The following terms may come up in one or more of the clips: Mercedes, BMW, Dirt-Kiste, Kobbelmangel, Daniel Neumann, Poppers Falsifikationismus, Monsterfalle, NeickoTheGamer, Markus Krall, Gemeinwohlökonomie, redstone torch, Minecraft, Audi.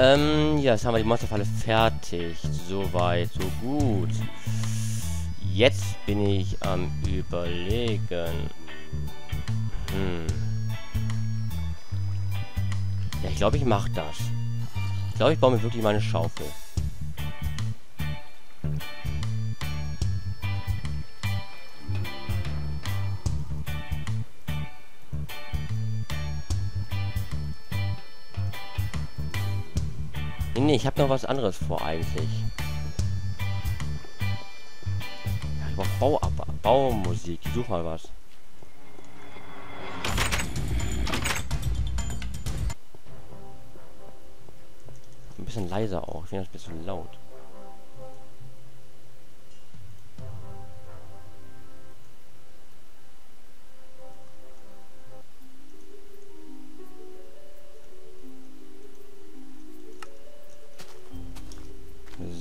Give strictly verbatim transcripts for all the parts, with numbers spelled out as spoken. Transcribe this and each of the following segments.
Ähm, ja, jetzt haben wir die Monsterfalle fertig. So weit, so gut. Jetzt bin ich am Überlegen. Hm. Ja, ich glaube, ich mache das. Ich glaube, ich baue mir wirklich meine Schaufel. Nee, ich habe noch was anderes vor eigentlich. Ja, ich brauche Bau Baumusik. Ich suche mal was. Ein bisschen leiser auch. Ich finde das ein bisschen laut.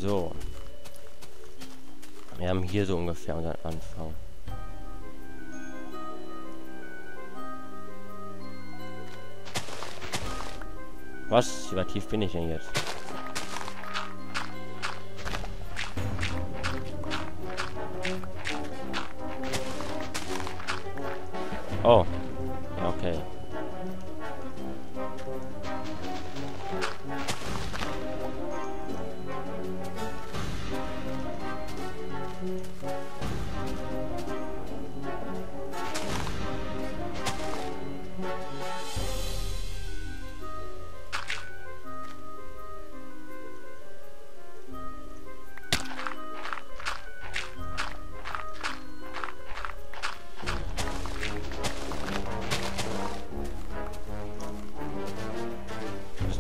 So. Wir haben hier so ungefähr unseren Anfang. Was? Wie tief bin ich denn jetzt? Oh. Okay.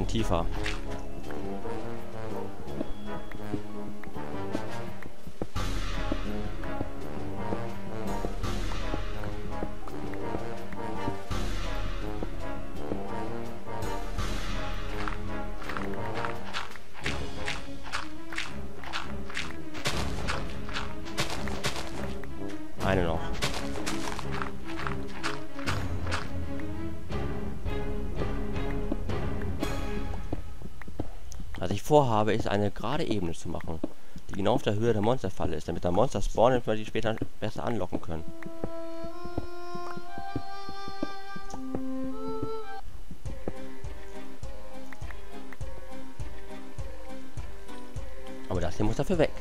Tiefer. Eine noch. Was ich vorhabe, ist eine gerade Ebene zu machen, die genau auf der Höhe der Monsterfalle ist, damit da Monster spawnen und wir die später besser anlocken können. Aber das hier muss dafür weg.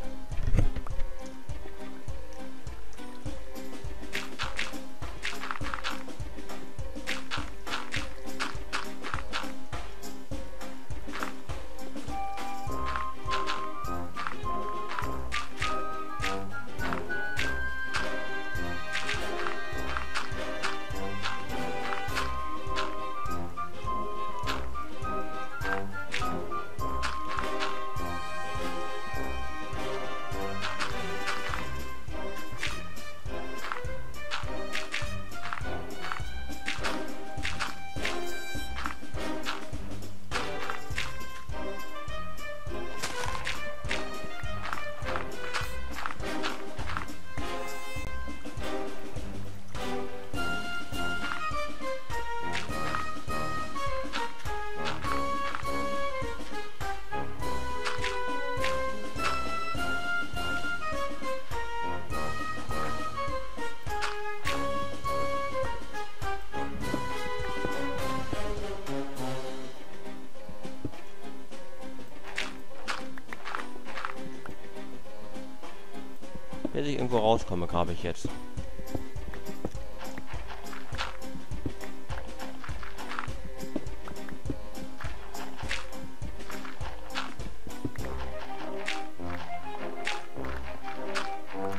Bis ich irgendwo rauskomme, grabe ich jetzt.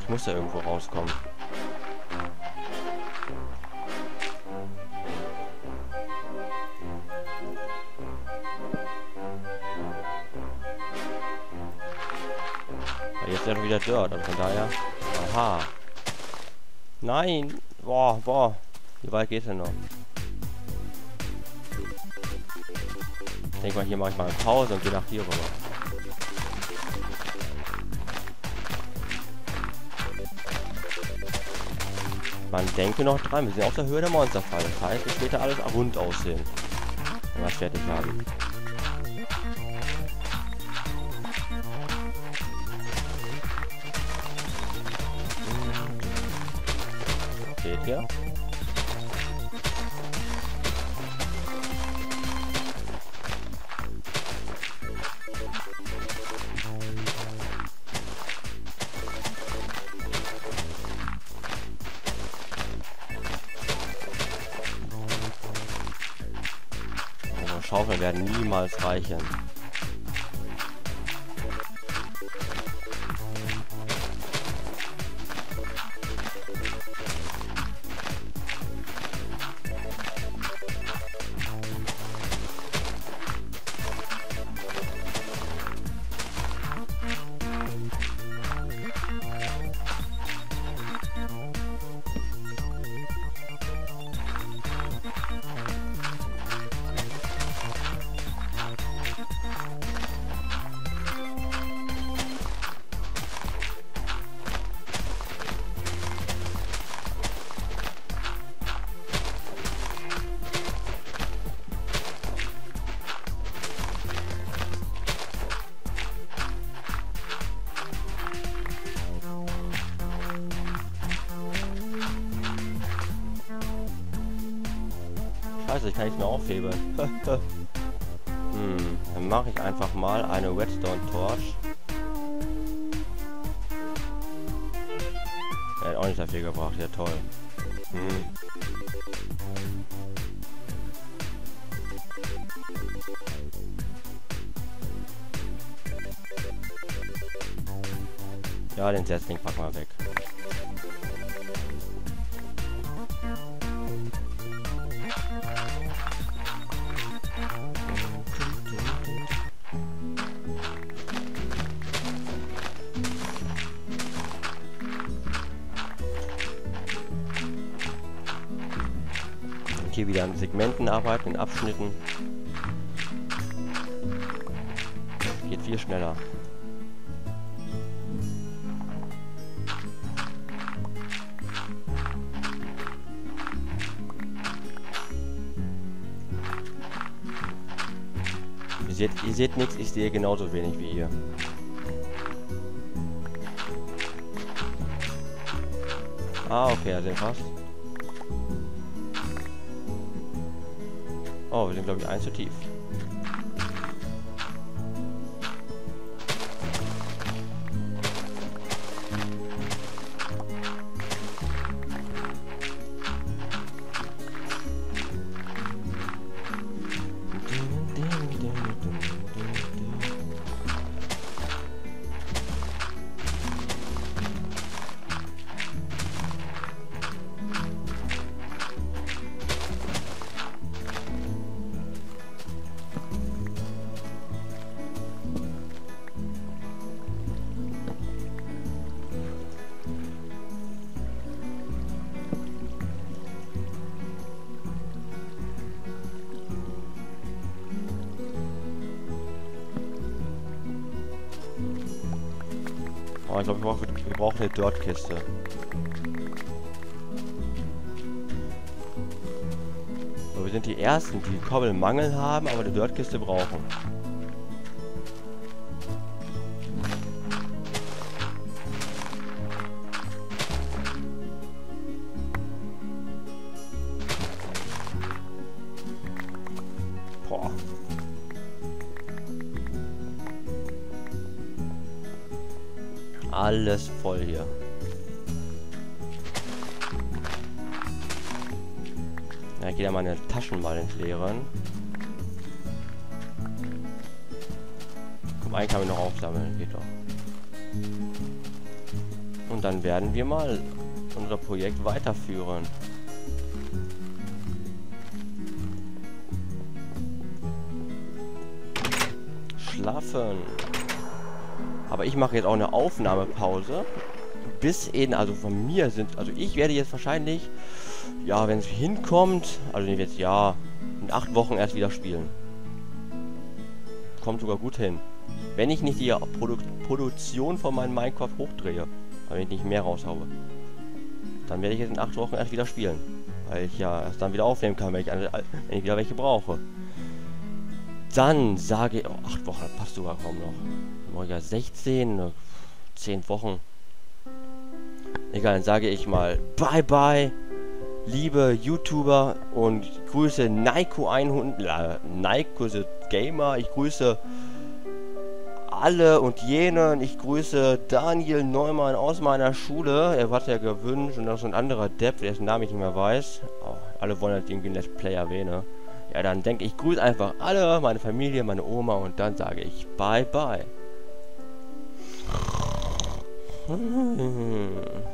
Ich muss ja irgendwo rauskommen. Jetzt ist ja wieder Dirt, aber von daher. Aha. Nein. Boah, boah. Wie weit geht's denn noch? Ich denke mal, hier mache ich mal eine Pause und gehe nach hier rüber. Man denke noch dran, wir sind auf der Höhe der Monsterfalle. Das heißt, es wird später alles rund aussehen. Wenn wir es fertig haben. steht hier. Also Schaufeln werden niemals reichen. Ich kann nicht mehr aufheben. Hm, dann mache ich einfach mal eine Redstone Torch. Der hat auch nicht dafür gebraucht, ja toll. Hm. Ja, den Setzling packen wir weg. Hier wieder an Segmenten arbeiten, in Abschnitten. Geht viel schneller. Ihr seht, ihr seht nichts, ich sehe genauso wenig wie ihr. Ah, okay, also fast. Oh, wir sind, glaube ich, eins zu tief. Ich glaube, wir brauchen eine Dirt-Kiste. So, wir sind die Ersten, die Kobbelmangel haben, aber eine Dirt-Kiste brauchen. Boah. Alles voll hier. Na, ich gehe da meine Taschen mal entleeren. Komm, einen kann ich noch aufsammeln, geht doch. Und dann werden wir mal unser Projekt weiterführen. Schlafen. Aber ich mache jetzt auch eine Aufnahmepause. Bis eben, also von mir sind, also ich werde jetzt wahrscheinlich, ja, wenn es hinkommt, also nicht jetzt, ja, in acht Wochen erst wieder spielen. Kommt sogar gut hin. Wenn ich nicht die Produ Produktion von meinem Minecraft hochdrehe, wenn ich nicht mehr raushaue, dann werde ich jetzt in acht Wochen erst wieder spielen. Weil ich ja erst dann wieder aufnehmen kann, wenn ich, eine, wenn ich wieder welche brauche. Dann sage ich, oh, acht Wochen, das passt sogar kaum noch. Ja, sechzehn, zehn Wochen. Egal, dann sage ich mal bye bye. liebe YouTuber und ich grüße Neiko hundert, äh, NeickoTheGamer, ich grüße alle und jenen, ich grüße Daniel Neumann aus meiner Schule, er hat ja gewünscht und noch so ein anderer Depp, dessen Namen ich nicht mehr weiß. Oh, alle wollen halt irgendwie einen Let's Play erwähnen. Ja, dann denke ich, grüße einfach alle, meine Familie, meine Oma und dann sage ich bye bye. Hm.